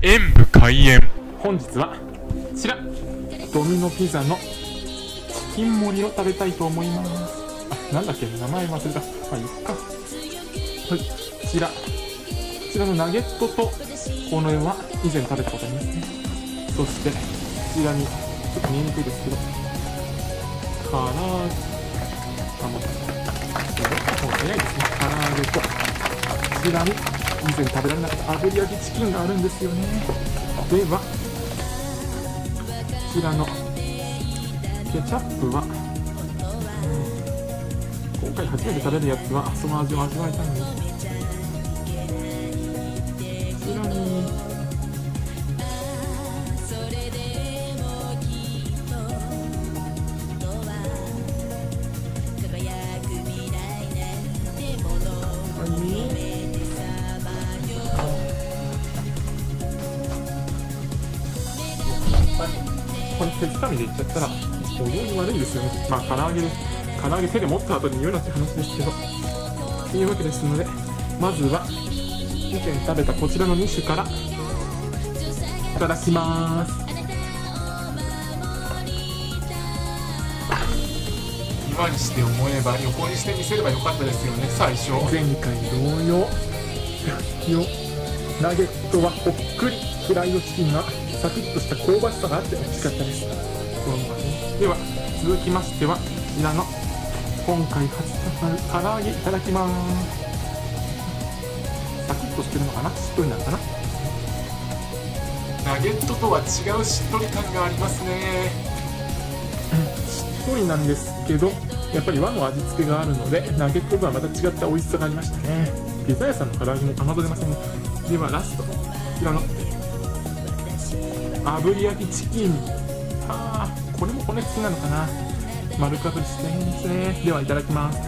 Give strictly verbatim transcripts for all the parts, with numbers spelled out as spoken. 演舞開演。本日はこちらドミノピザのチキン盛りを食べたいと思います。あ、なんだっけ、名前忘れた。まあいいか。はい、こちらこちらのナゲットとこの辺は以前食べたことありますね。そしてこちらにちょっと見えにくいですけどからあ、もう早いですね。から揚げとこちらに以前食べられなかった炙り焼きチキンがあるんですよね。ではこちらのケチャップは、うん、今回初めて食べるやつはその味を味わえたので、こちらにこれ手づかみでいっちゃったらお料理悪いですよね。まあ唐揚げです。唐揚げ手で持った後に匂いなって話ですけど、というわけですので、まずは以前食べたこちらのに種からいただきます。今にして思えば横にしてみせればよかったですよね。最初前回同様ナゲットはほっくり、フライドチキンがサクッとした香ばしさがあって美味しかったです。では続きましてはこちらの今回初となる唐揚げいただきます。サクッとしてるのかな、しっとりなのかな。ナゲットとは違うしっとり感がありますね。しっとりなんですけどやっぱり和の味付けがあるのでナゲットとはまた違った美味しさがありましたね。ピザ屋さんの唐揚げも侮れませんね。ではラストこちらの炙り焼きチキン、あーこれも骨付きなのかな、丸かぶりしていいですね。ではいただきます。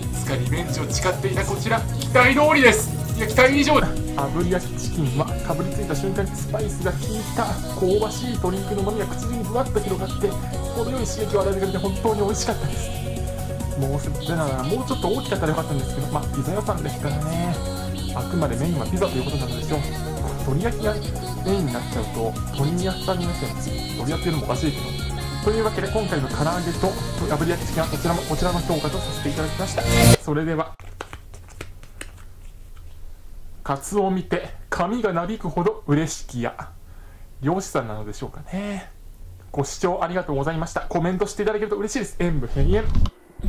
いつかリベンジを誓っていたこちら期待通りです。いや期待以上だ。炙り焼きチキンはかぶりついた瞬間にスパイスが効いた香ばしい鶏肉の旨味が口にふわっと広がって程よい刺激を与えてくれて本当に美味しかったです。もうちょっと大きかったらよかったんですけど、まあピザ屋さんですからね、あくまでメインはピザということなのでしょう。鶏焼きがメインになっちゃうと鶏焼きさんになっちゃうんです。鶏焼きよりもおかしいけど。というわけで今回の唐揚げと炙り焼きチキンはこちらもこちらの評価とさせていただきました。それではカツオを見て髪がなびくほど嬉しきや漁師さんなのでしょうかね。ご視聴ありがとうございました。コメントしていただけると嬉しいです。演舞閉園。パ